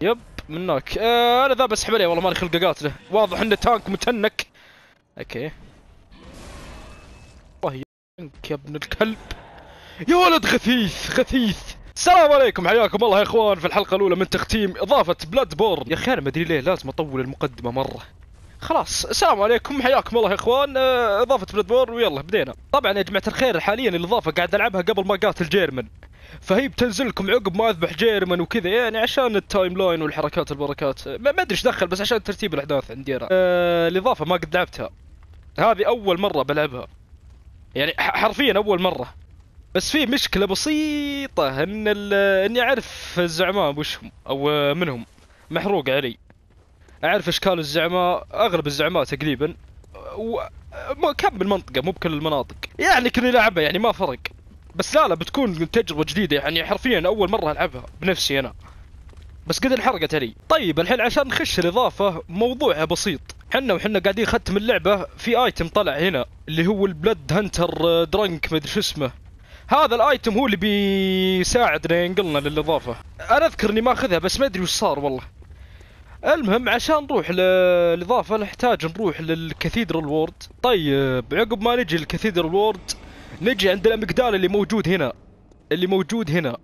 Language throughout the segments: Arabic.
يب منك. انا ذا بسحب عليه والله مالي خلق اقاتله. واضح انه تانك متنك. اوكي. والله يا ابن الكلب. يا ولد غثيث غثيث. السلام عليكم حياكم الله يا اخوان في الحلقه الاولى من تختيم اضافه بلاد بورن. يا اخي انا ما ادري ليه لازم اطول المقدمه مره. خلاص السلام عليكم حياكم الله يا اخوان اضافه بلاد بورن ويلا بدينا. طبعا يا جماعه الخير حاليا الاضافه قاعد العبها قبل ما قاتل جيرمن. فهي بتنزل لكم عقب ما اذبح جيرمن وكذا يعني عشان التايم لاين والحركات البركات ما ادري ايش دخل بس عشان ترتيب الاحداث عندي انا. الاضافه ما قد لعبتها. هذه اول مره بلعبها. يعني حرفيا اول مره. بس في مشكلة بسيطة ان اني اعرف الزعماء وشهم او منهم محروق علي. اعرف اشكال الزعماء اغلب الزعماء تقريبا وكم بالمنطقة مو بكل المناطق. يعني كني لعبها يعني ما فرق. بس لا بتكون تجربة جديدة يعني حرفيا اول مرة العبها بنفسي انا. بس قد انحرقت علي. طيب الحين عشان نخش الاضافة موضوعها بسيط. وحنا قاعدين ختم اللعبة في ايتم طلع هنا اللي هو البلد هانتر درنك مدري شو اسمه. هذا الايتم هو اللي بيساعدنا ينقلنا للاضافه. انا اذكر اني ما اخذها بس ما ادري وش صار والله. المهم عشان نروح للاضافه نحتاج نروح للكاثيدرال وورد. طيب عقب ما نجي للكاثيدرال وورد نجي عند الامجداله اللي موجود هنا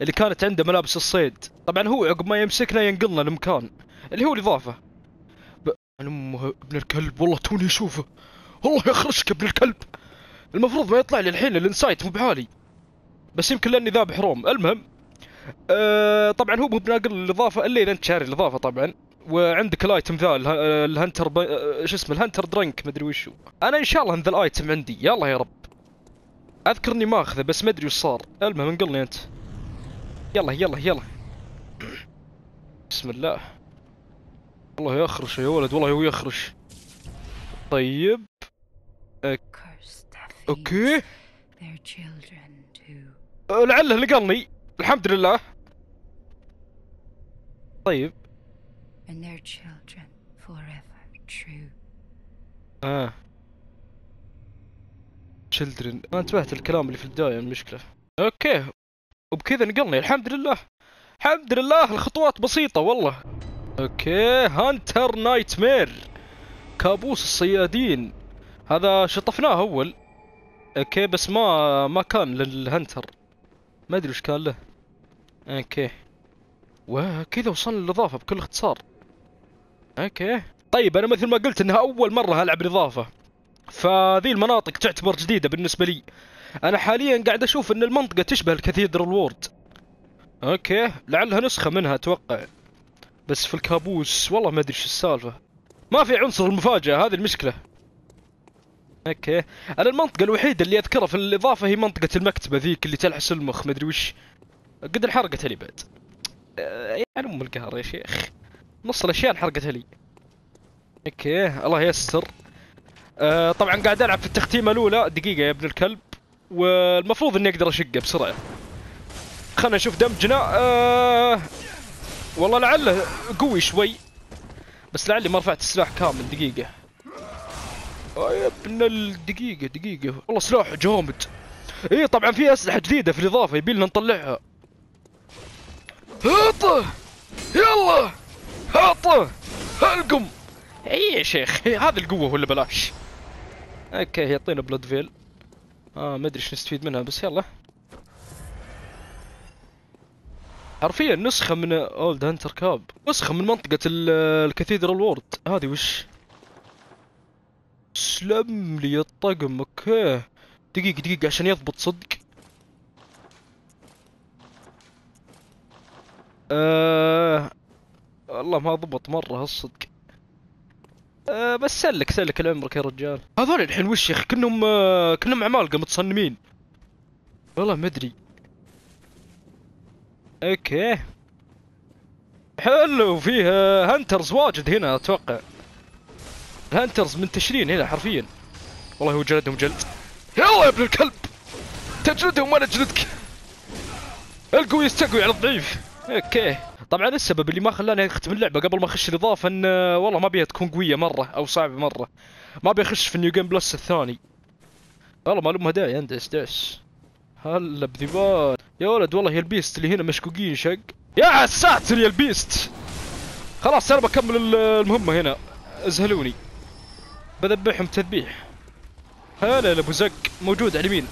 اللي كانت عنده ملابس الصيد. طبعا هو عقب ما يمسكنا ينقلنا لمكان اللي هو الاضافه. امه ابن الكلب والله توني اشوفه. والله يخرشك ابن الكلب. المفروض ما يطلع لي الحين الانسايت مو بحالي بس يمكن لاني ذابح روم. المهم طبعا هو مو بناقل الاضافه الا اذا انت شاري الاضافه طبعا. وعندك الايتم ذا الهنتر شو اسمه الهنتر درنك مدري وشو. انا ان شاء الله ان ذا الايتم عندي يلا يا رب. اذكر اني ما اخذه بس ما ادري وش صار. المهم انقلني انت يلا يلا يلا بسم الله. والله يخرش يا ولد والله هو يخرش. طيب اوكي لعله لقاني الحمد لله. طيب children ما انتبهت الكلام اللي في البدايه المشكله. اوكي وبكذا نقلني الحمد لله الحمد لله. الخطوات بسيطه والله. اوكي هانتر نايت مير كابوس الصيادين هذا شطفناه اول. اوكي بس ما كان للهنتر ما ادري وش كان له. اوكي وكذا وصلنا للاضافه بكل اختصار. اوكي طيب انا مثل ما قلت انها اول مره العب الاضافه فذي المناطق تعتبر جديده بالنسبه لي. انا حاليا قاعد اشوف ان المنطقه تشبه الكاثيدرال وورد. اوكي لعلها نسخه منها اتوقع بس في الكابوس. والله ما ادري شو السالفه ما في عنصر المفاجاه هذه المشكله. اوكي انا المنطقة الوحيدة اللي اذكرها في الاضافة هي منطقة المكتبة ذيك اللي تلحس المخ مدري وش. قد انحرقت لي بعد. يعني ام القهر يا شيخ نص الاشياء انحرقت لي. اوكي الله يستر. طبعا قاعد العب في التختيمة الاولى. دقيقة يا ابن الكلب. والمفروض اني اقدر اشقه بسرعة. خلنا نشوف دمجنا. والله لعله قوي شوي بس لعلي ما رفعت السلاح كامل. دقيقة يا ابن الدقيقة دقيقة والله سلاح جامد. ايه طبعا في اسلحة جديدة في الاضافة يبيلنا نطلعها. هاطه يلا هاطه هلقم. اي يا شيخ هذه القوة ولا بلاش. اوكي يعطينا بلاد فيل. ما ادري ايش نستفيد منها بس يلا. حرفيا نسخة من اولد هانتر كاب نسخة من منطقة الكاثيدرال وورد. هذه وش سلم لي الطقم. اوكي دقيقة دقيقة عشان يضبط صدق. والله ما ضبط مرة هالصدق. بس سلك لعمرك يا رجال. هذول الحين وش يا اخي كأنهم عمالقة متصنمين. والله ما ادري. اوكي حلو فيه هانترز واجد هنا اتوقع. الهانترز منتشرين هنا حرفيا. والله هو جلدهم جلد. يلا يا ابن الكلب تجلدهم وانا اجلدك. القوي يستقوي على الضعيف. اوكي طبعا السبب اللي ما خلاني اختم اللعبه قبل ما اخش الاضافه ان والله ما بيها تكون قويه مره او صعبه مره. ما ابي اخش في النيو جيم بلس الثاني. والله ما لهم داعي اندس داس. هلا بذبال يا ولد. والله البيست اللي هنا مشكوكين شق. يا ساتر يا البيست. خلاص انا بكمل المهمه هنا، ازهلوني بذبحهم تذبيح. هلا ابو زق موجود على اليمين.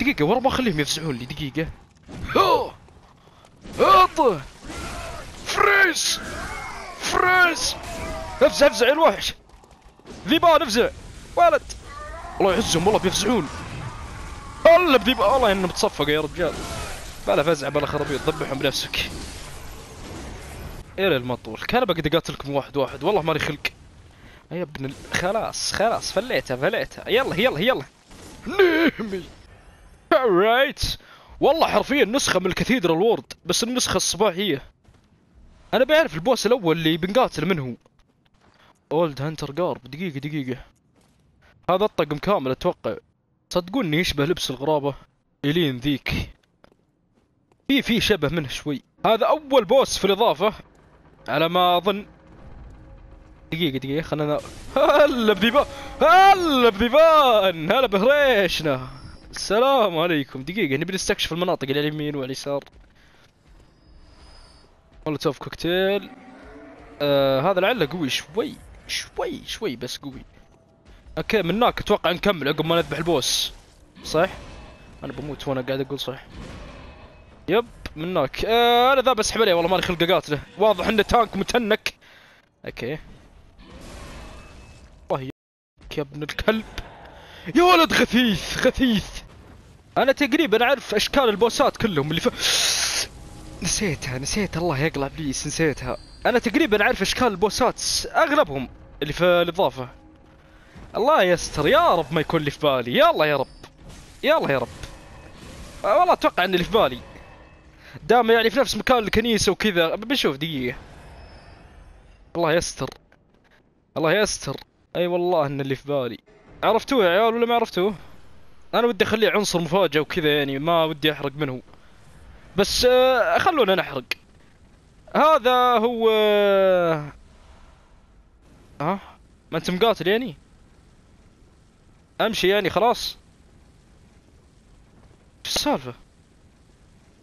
دقيقه ورا ما اخليهم يفزعون لي دقيقه. اطه فريز فريز، افزع افزع يا الوحش ذيبان افزع ولد. الله يعزهم والله بيفزعون. الله بذيبان والله انه متصفق يا رجال. بلا فزع بلا خرابيط، ذبحهم بنفسك. يا للمطول كان بقدر اقاتلكم واحد واحد والله مالي خلق يا ابن خلاص خلاص فليتها فليتها. يلا يلا يلا نيمي. رايت والله حرفيا نسخه من الكاثيدرال وورد بس النسخه الصباحيه. انا بعرف البوس الاول اللي بنقاتل منه اولد هانتر جارب. دقيقه دقيقه هذا الطقم كامل اتوقع. صدقوني يشبه لبس الغرابه إيلين ذيك، في شبه منه شوي. هذا اول بوس في الاضافه على ما اظن. دقيقه دقيقه خلنا هلا بذيبان هلا بذيبان هلا بهريشنا. السلام عليكم. دقيقه نبي نستكشف المناطق اللي على اليمين وعلى اليسار. مولوتوف كوكتيل. هذا لعله قوي شوي شوي شوي بس قوي. اوكي من هناك اتوقع نكمل عقب ما نذبح البوس صح. انا بموت وانا قاعد اقول صح. يب من هناك. انا ذا بسحب عليه والله مالي خلق اقاتله. واضح انه تانك متنك. اوكي والله يا ابن الكلب يا ولد غثيث غثيث. انا تقريبا اعرف اشكال البوسات كلهم اللي نسيتها الله يقلع ابليس نسيتها. انا تقريبا اعرف اشكال البوسات اغلبهم اللي في الاضافه. الله يستر يا رب ما يكون اللي في بالي. يلا يا رب يلا يا رب. والله اتوقع ان اللي في بالي دام يعني في نفس مكان الكنيسه وكذا. بنشوف دقيقه. الله يستر الله يستر. اي والله ان اللي في بالي. عرفتوه يا عيال ولا ما عرفتوه؟ انا ودي اخليه عنصر مفاجاه وكذا يعني ما ودي احرق منه بس خلونا نحرق. هذا هو ما انت مقاتل يعني؟ امشي يعني خلاص؟ شو السالفه؟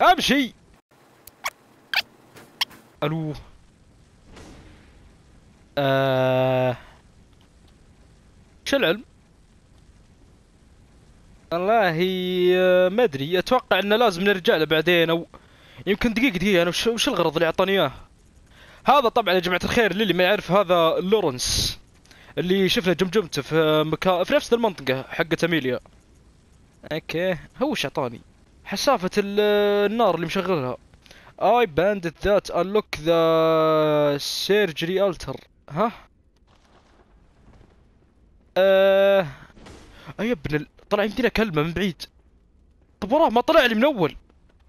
امشي. الو شو العلم؟ والله ما ادري. اتوقع انه لازم نرجع له بعدين او يمكن دقيقه انا وش الغرض اللي اعطاني اياه؟ هذا طبعا يا جماعه الخير للي ما يعرف هذا لورنس اللي شفنا جمجمته في نفس المنطقه حقت اميليا. اوكي هو وش اعطاني؟ حسافه النار اللي مشغلها. اي باندت ذات انلوك ذا سيرجري التر. ها؟ اي ابن طلع يمدينا كلمه من بعيد. طب وراه ما طلع لي من اول.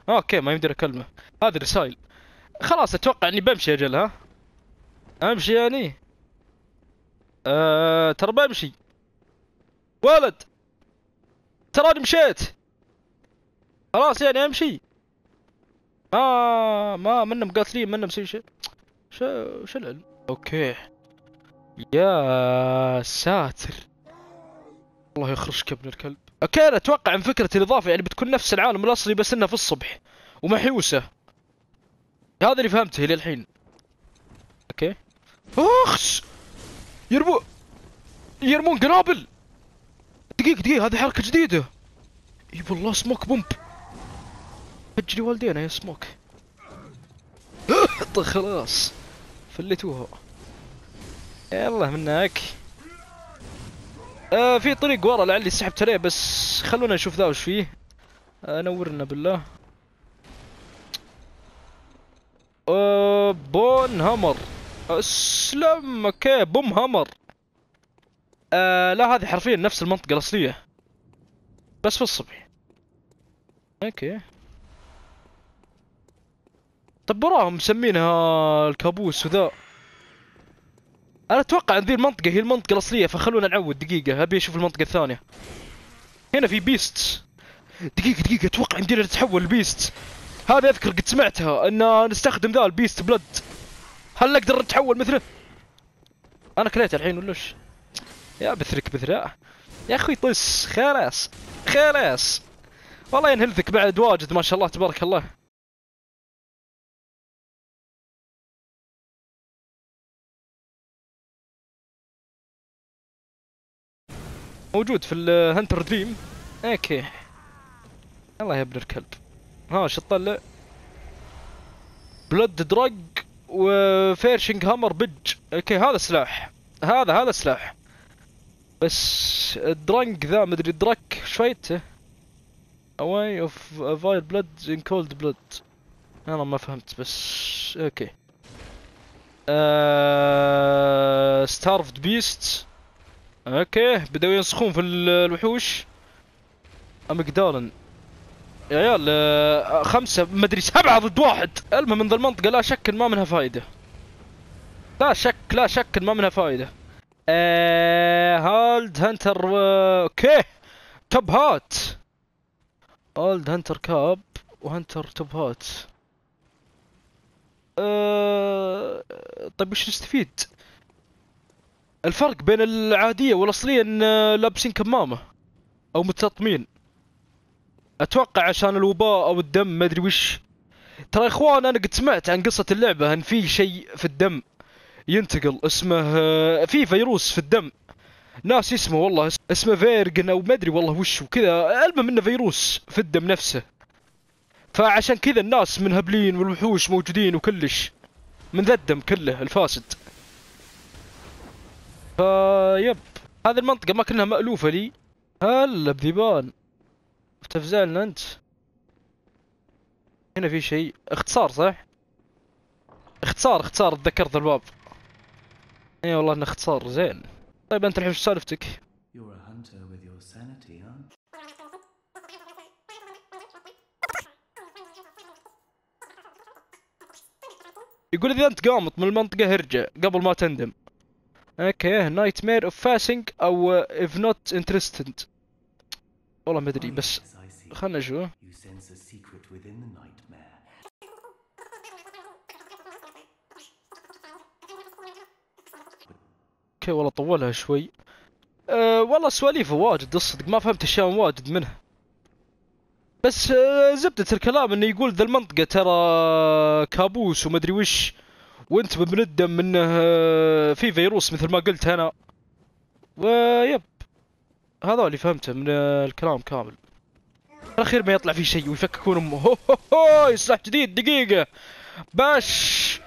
اوكي ما يمدينا كلمه. هذه الرسائل. خلاص اتوقع اني بمشي اجل. ها امشي يعني؟ ترى بمشي ولد. تراني مشيت خلاص يعني امشي. ما منا مقاتلين منا مسوي شيء. شو العلم؟ اوكي يا ساتر الله يخرجك يا ابن الكلب. اوكي انا اتوقع ان فكره الاضافه يعني بتكون نفس العالم الاصلي بس انها في الصبح ومحيوسه. هذا اللي فهمته للحين. اوكي اخس يرمون قنابل. دقيقه هذه حركه جديده. اي والله سموك بومب. اجري والدينا يا سموك. خلاص فلتوها. يلا منك. في طريق ورا لعلي سحبت عليه بس خلونا نشوف ذا وش فيه. نورنا بالله. بون هامر. اسلم. اوكي بوم هامر. لا هذه حرفيا نفس المنطقة الأصلية بس في الصبح. اوكي طب وراهم مسمينها الكابوس وذا. انا اتوقع ان ذي المنطقة هي المنطقة الاصلية فخلونا نعود. دقيقة ابي اشوف المنطقة الثانية. هنا في بيست. دقيقة اتوقع يمدينا نتحول لبيست. هذا اذكر قد سمعتها ان نستخدم ذا البيست بلد. هل نقدر نتحول مثله؟ انا كليت الحين ولا وش؟ يا بثرك بثراء يا اخوي طس. خلاص والله ينهلذك بعد واجد ما شاء الله تبارك الله. موجود في الهنتر دريم. اوكي الله يا ابن الكلب. ها شو تطلع؟ بلد دراج وفيرشنج هامر بج. اوكي هذا سلاح، هذا سلاح، بس الدرنج ذا مدري درك شويته. اواي اوف فاير بلد ان كولد بلد. انا ما فهمت بس اوكي. ستارفد بيست. اوكي بدأوا ينسخون في الوحوش. امجدالن يا عيال. 5 مدري 7 ضد 1. المهم من ذا المنطقة لا شك ما منها فايدة، لا شك ما منها فايدة. هولد هنتر. اوكي توب هات. هولد هنتر كاب وهنتر توب هات. طيب وش نستفيد؟ الفرق بين العادية والاصلية ان لابسين كمامة او متطمين، اتوقع عشان الوباء او الدم مدري وش. ترى يا اخوان انا قد سمعت عن قصة اللعبة ان في شيء في الدم ينتقل اسمه، في فيروس في الدم ناس اسمه والله اسمه فيرجن او مدري والله وش وكذا. المهم انه فيروس في الدم نفسه، فعشان كذا الناس منهبلين والوحوش موجودين وكلش من ذا الدم كله الفاسد. فيب هذه المنطقة ما كلها مألوفة لي. هلا بذيبان تفزعلنا انت. هنا في شيء اختصار صح؟ اختصار تذكرت الباب. اي والله انه اختصار زين. طيب انت الحين شو سالفتك؟ يقول اذا انت قامت من المنطقة هرجع قبل ما تندم. اوكي نايت مير اوف فاسنج او اف نوت انترستد. والله ما ادري بس خلنا نشوف. اوكي والله طولها شوي. والله سواليفه واجد الصدق، ما فهمت اشياء واجد منها. بس زبدة الكلام انه يقول ذا المنطقة ترى كابوس ومدري وش، وانت بندم انه في فيروس مثل ما قلت انا. ويب هذا اللي فهمته من الكلام كامل. الاخير ما يطلع فيه شيء ويفككون امه. هو هو هو سلاح جديد. دقيقة باش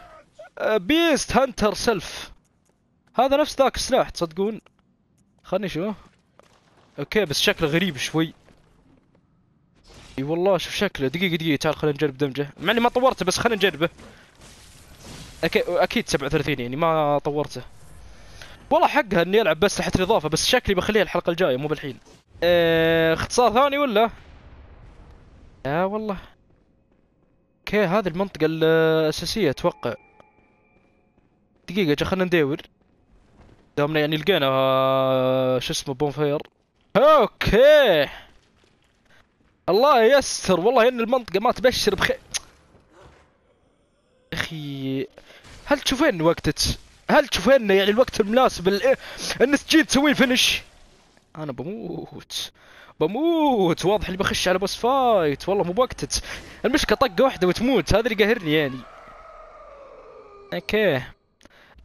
بيست هانتر سيلف. هذا نفس ذاك السلاح تصدقون؟ خلني شو. اوكي بس شكله غريب شوي. اي والله شوف شكله. دقيقة تعال خلينا نجرب دمجه، مع اني ما طورته بس خلينا نجربه. اكيد 37 يعني ما طورته. والله حقها اني العب بس تحت الاضافه، بس شكلي بخليها الحلقه الجايه مو بالحين. اختصار ثاني ولا؟ لا والله. اوكي هذه المنطقه الاساسيه اتوقع. دقيقه خلينا ندور دامنا يعني لقينا شو اسمه بون فاير. اوكي الله يستر والله ان المنطقه ما تبشر بخير. اخي هل تشوفين وقتك؟ هل تشوفين يعني الوقت المناسب ان تجي تسوي فينش؟ انا بموت. واضح اللي بخش على بوس فايت والله مو بوقتك. المشكله طقه واحده وتموت، هذا اللي قاهرني يعني. اوكي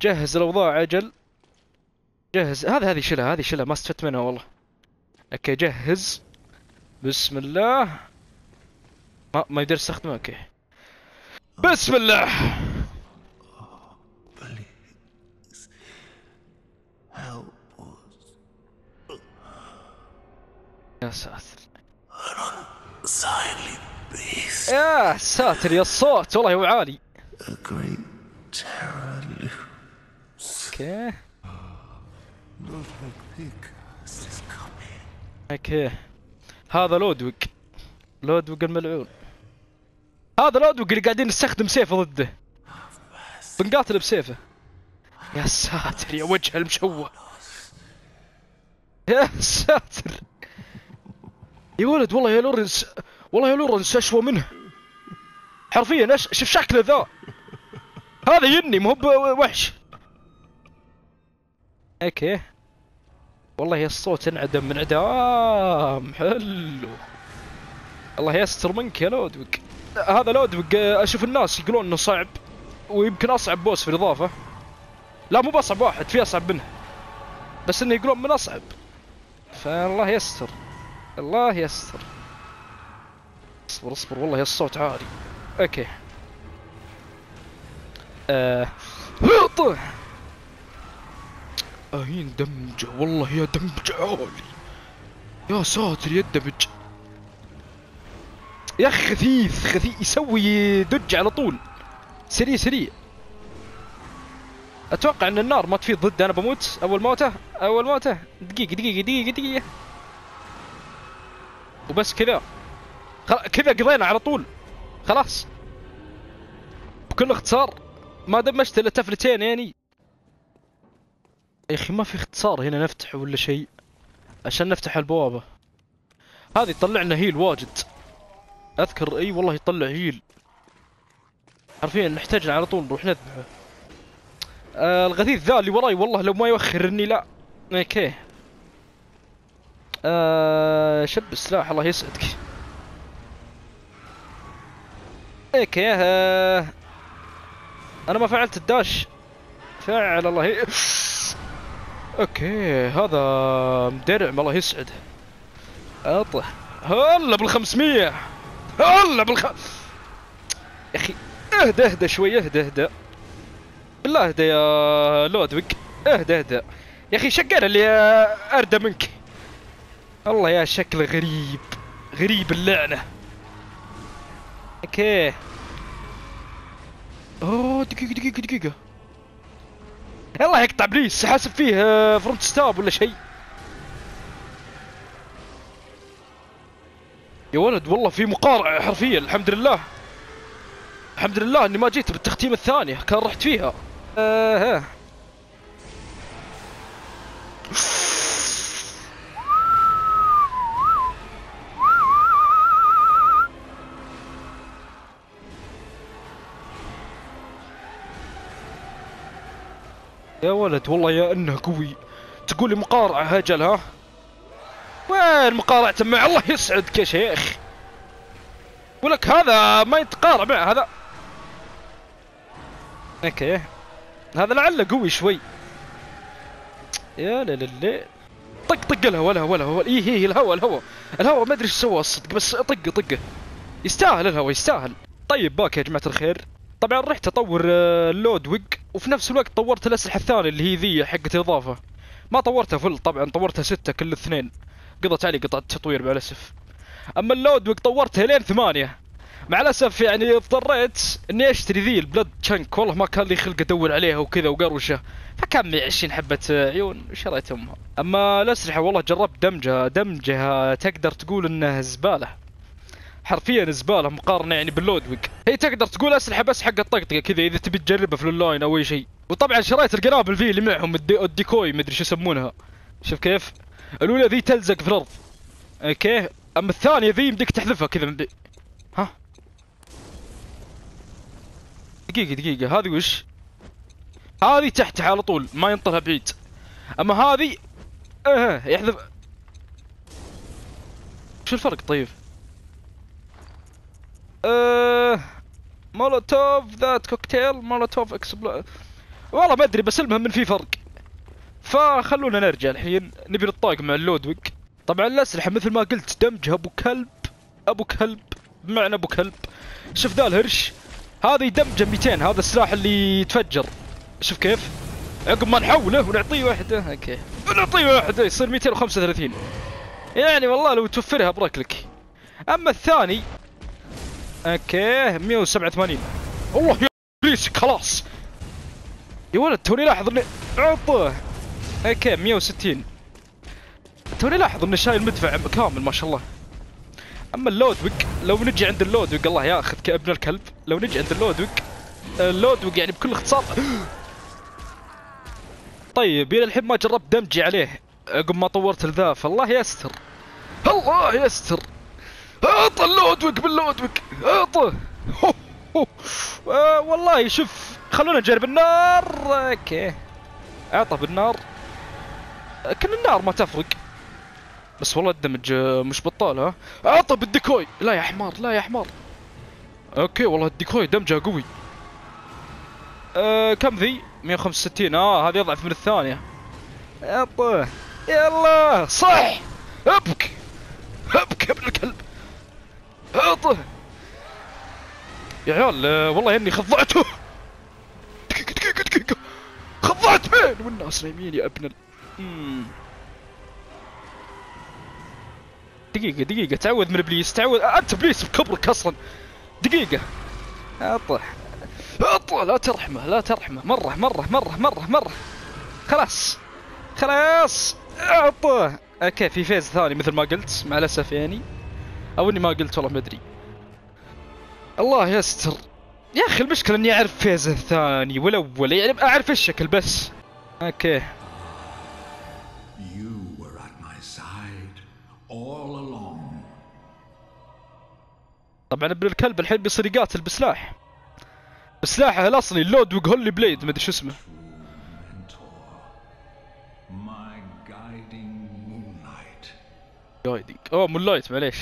جهز الاوضاع عجل. جهز هذه شيلها، هذه شيلها ما استفدت منها والله. اوكي جهز بسم الله. ما يقدر يستخدمها. اوكي بسم الله. يا ساتر يا ساتر يا الصوت والله هو عالي. اوكي اوكي هذا لودويغ الملعون. هذا لودويغ اللي قاعدين نستخدم سيفه ضده، بنقاتل بسيفه. يا ساتر يا وجه المشوه يا ساتر يا ولد. والله يا لورنس، والله يا لورنس اشوى منه حرفيا. شوف شكله ذا، هذا يني مو بوحش. اوكي والله يا الصوت انعدم انعدام حلو. الله يستر منك يا لودويغ. هذا لودويغ اشوف الناس يقولون انه صعب، ويمكن اصعب بوس في الاضافه. لا مو باصعب واحد، في اصعب منه، بس انه يقولون من اصعب. فالله يستر الله يستر. اصبر اصبر والله يا الصوت عالي. اوكي اهين دمجة والله يا دمجة عالي يا ساتر يا الدمج يا خثيث خثيث يسوي دج على طول سريع سريع. اتوقع ان النار ما تفيد ضد. انا بموت اول موته اول موته. دقيقة دقيقة دقيقة دقيقة وبس كذا كذا قضينا على طول خلاص بكل اختصار. ما دمجت الا تفلتين يعني يا اخي. ما في اختصار هنا نفتحه ولا شيء عشان نفتح البوابة هذه. تطلع لنا هيل واجد اذكر. اي والله يطلع هيل حرفيا نحتاج على طول نروح نذبحه. الغثيث ذا اللي وراي والله لو ما يوخرني لا. اوكي شب السلاح الله يسعدك. اوكي انا ما فعلت الداش فعل الله اوكي هذا مدرع الله يسعده. اطه هلا بال500 هلا يا اخي. اهدى اهدى شوي اهدى اهدى بالله اهدى يا لودويج اهدى اهدى يا اخي. شقنا اللي اردى منك الله يا شكله غريب غريب اللعنة. اوكي اوه دقيقة دقيقة دقيقة يلا يقطع ابليس. حاسب فيه فرونت ستاب ولا شيء يا ولد. والله في مقارعة حرفيا. الحمد لله الحمد لله اني ما جيت بالتختيم الثانية كان رحت فيها. ها يا ولد والله يا انه قوي. تقولي مقارعة هجل ها؟ وين مقارعته مع الله يسعدك يا شيخ. ولك هذا ما يتقارع مع هذا. اوكي هذا لعله قوي شوي. يا للي طق طق الهوا الهوا الهوا ايه الهوا الهوا الهوا ما ادري ايش سوى الصدق بس طقه طقه يستاهل الهوا يستاهل. طيب باك يا جماعة الخير. طبعا رحت اطور لودويج وفي نفس الوقت طورت الاسلحه الثانيه اللي هي ذي حقت اضافه. ما طورتها فل طبعا طورتها 6 كل الاثنين قضت علي قطعه تطوير مع الاسف. اما اللودويج طورتها لين 8 مع الاسف يعني اضطريت اني اشتري ذي البلد تشانك. والله ما كان لي خلق ادور عليها وكذا وقروشه فكان معي 20 حبه عيون وشريت امها. اما الاسلحه والله جربت دمجها دمجها تقدر تقول انها زباله حرفيا زباله مقارنه يعني باللودويج. هي تقدر تقول اسلحه بس حق الطقطقه كذا اذا تبي تجربها في الاونلاين او اي شيء. وطبعا شريت القنابل ذي اللي معهم الديكوي مدري شو يسمونها. شوف كيف الاولى ذي تلزق في الارض اوكي. اما الثانيه ذي يمديك تحذفها كذا من ها دقيقه دقيقه. هذه وش هذه تحت على طول ما ينطرها بعيد. اما هذه يحذف. شو الفرق طيب؟ مولوتوف ذات كوكتيل مولوتوف اكسبلو والله ما ادري بس المهم ان في فرق. فخلونا نرجع الحين نبي نطاق مع اللودويج. طبعا الاسلحه مثل ما قلت دمجها ابو كلب ابو كلب بمعنى ابو كلب. شوف ذا الهرش هذه دمجه 200. هذا السلاح اللي يتفجر شوف كيف عقب ما نحوله ونعطيه واحده. اوكي نعطيه واحده يصير 235 يعني والله لو توفرها بركلك. اما الثاني اوكي 187. والله يا ابليس خلاص يا ولد توني لاحظ اني عطه. اوكي 160 توني لاحظ اني شايل مدفع كامل ما شاء الله. اما اللودويج لو نجي عند اللودويج الله ياخذ كابن الكلب. لو نجي عند اللودويج اللودويج يعني بكل اختصار. طيب الى الحين ما جربت دمجي عليه عقب ما طورت الذا فالله يستر الله يستر. اعطى اللودويج باللودويج اعطى والله. شوف خلونا نجرب النار. اوكي اعطى بالنار كل النار ما تفرق بس والله الدمج مش بطال. ها اعطى بالديكوي لا يا حمار لا يا حمار. اوكي والله الديكوي دمجه قوي. كم ذي 165 هذه اضعف من الثانيه. اعطى يلا صح، ابك ابك ابن الكلب، اعطه يا عيال. والله اني خضعته. دقيقة دقيقة دقيقة، خضعت مين والناس نايمين يا ابن ال. دقيقة دقيقة، تعود من ابليس، تعود. انت ابليس بكبرك اصلا. دقيقة، اعطه اعطه، لا ترحمه لا ترحمه، مرة مرة مرة مرة مرة، خلاص خلاص اعطه. اوكي في فيز ثاني مثل ما قلت مع الاسف يعني، او اني ما قلت والله ما ادري. الله يستر يا اخي، المشكله اني اعرف فيز الثاني والاول يعني، اعرف الشكل بس. اوكي طبعا ابن الكلب الحين بيصير يقاتل بسلاح، بسلاحه الاصلي لودويغ هولي بليد، ما ادري شو اسمه. جايدنج اوه مون لايت، معليش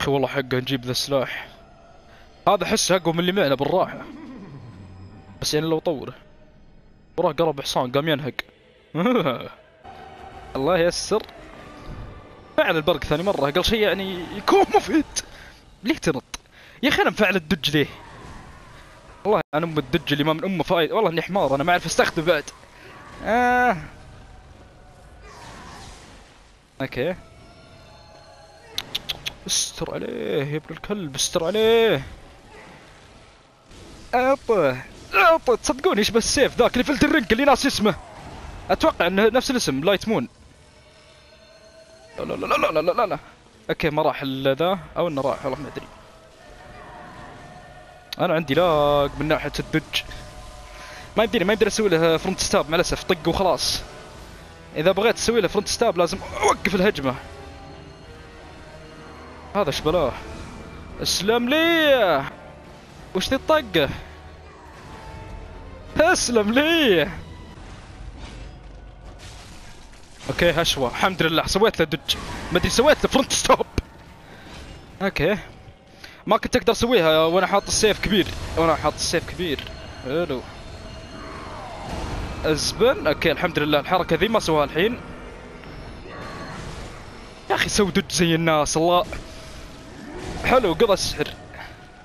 اخي والله حقه نجيب ذا السلاح هذا، احسه اقوى من اللي معنا بالراحه، بس يعني لو طوره وراه قرب حصان قام ينهق. الله ييسر. فعل البرق ثاني مره، اقل شيء يعني يكون مفيد. ليه تنط يا اخي؟ انا مفعل الدج ليه؟ والله انا ام الدج اللي ما من امه فايد، والله اني حمار، انا ما اعرف استخدم بعد. اوكي استر عليه يا ابن الكلب، استر عليه، اعطه اعطه. تصدقوني ايش بالسيف ذاك اللي في الدرينك اللي ناس اسمه، اتوقع انه نفس الاسم لايت مون. لا لا لا لا لا لا لا. اوكي ما راح الا ذا، او انه راح، والله ما ادري. انا عندي لاق من ناحيه الدج، ما يمديني ما يقدر اسوي له فرونت ستاب مع الاسف، طق وخلاص. اذا بغيت اسوي له فرونت ستاب لازم اوقف الهجمه. هذا ايش بلاه؟ اسلم لي! وش ذي الطقة؟ اسلم لي! اوكي هشوة، الحمد لله سويت له دج، مدري سويت له فرونت ستوب. اوكي ما كنت اقدر اسويها وانا حاط السيف كبير، وانا حاط السيف كبير. حلو. ازبن، اوكي الحمد لله الحركة ذي ما سواها الحين. يا اخي سوي دج زي الناس، الله. حلو قضى السحر،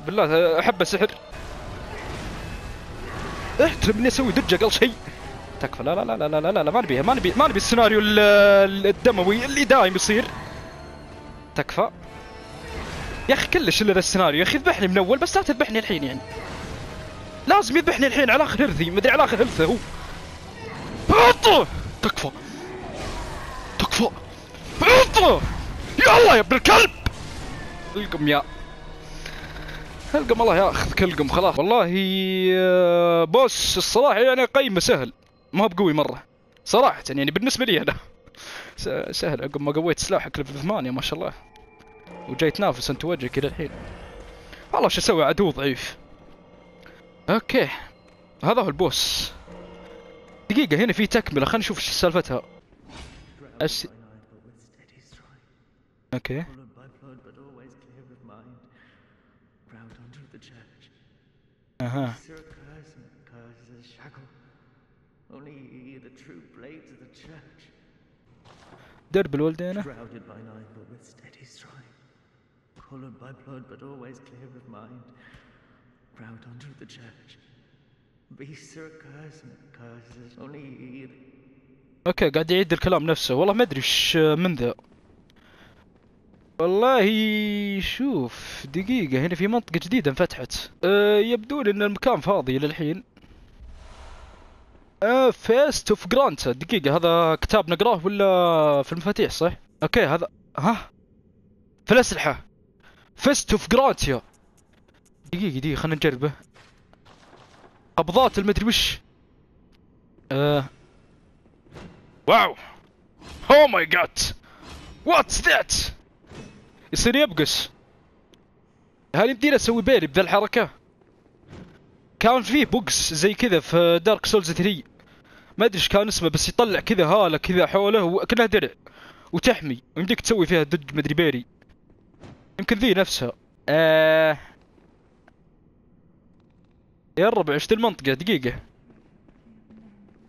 بالله احب السحر. احترم اني اسوي دج اقل شيء. تكفى لا لا لا لا لا لا، ما نبيها، ما نبي السيناريو الدموي اللي دايم يصير. تكفى يا اخي كلش الا ذا السيناريو، يا اخي اذبحني من اول، بس لا تذبحني الحين يعني، لازم يذبحني الحين على اخر هرثي، مدري على اخر هرثه هو. اطلع تكفى تكفى، اطلع يلا يا ابن الكلب. القم يا القم، الله ياخذك القم خلاص. والله بوس الصراحه يعني قيمه سهل، ما هو بقوي مره صراحه يعني بالنسبه لي انا. سهل، عقب ما قويت سلاحك لفل 8 ما شاء الله، وجاي تنافس انت وجهك الى الحين. والله شو اسوي، عدو ضعيف. اوكي هذا هو البوس. دقيقه هنا في تكمله، خلينا نشوف ايش سالفتها. اوكي اها درب الولدين. اوكي قاعد يعيد الكلام نفسه، والله ما ادري ايش من ذا. والله شوف دقيقة، هنا في منطقة جديدة انفتحت. يبدو لي ان المكان فاضي للحين. فيست اوف جرانتا. دقيقة هذا كتاب نقراه ولا في المفاتيح صح؟ اوكي هذا ها في الاسلحة. فيست اوف جرانتيا. دقيقة خلينا نجربه. قبضات المدري وش. واو اوه ماي جاد واتس ذات. يصير يبقس. هل يمدينا اسوي بيلي بذا الحركه؟ كان فيه بوكس زي كذا في دارك سولز 3، ما ادري ايش كان اسمه، بس يطلع كذا هاله كذا حوله وكأنها درع وتحمي، ويمديك تسوي فيها دج مدري بيري، يمكن ذي نفسها. يا الربع ايش ذي المنطقه؟ دقيقه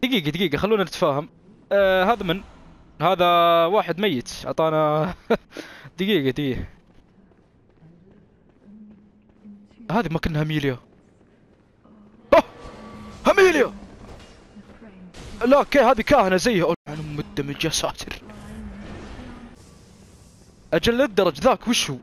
دقيقه دقيقه خلونا نتفاهم. هذا من هذا واحد ميت اعطانا دقيقة هذه ما كنا هاميليا. هاميليا لا اوكي هذه كاهنة زيها. انا مدمج يا ساتر. اجل الدرج ذاك وش هو؟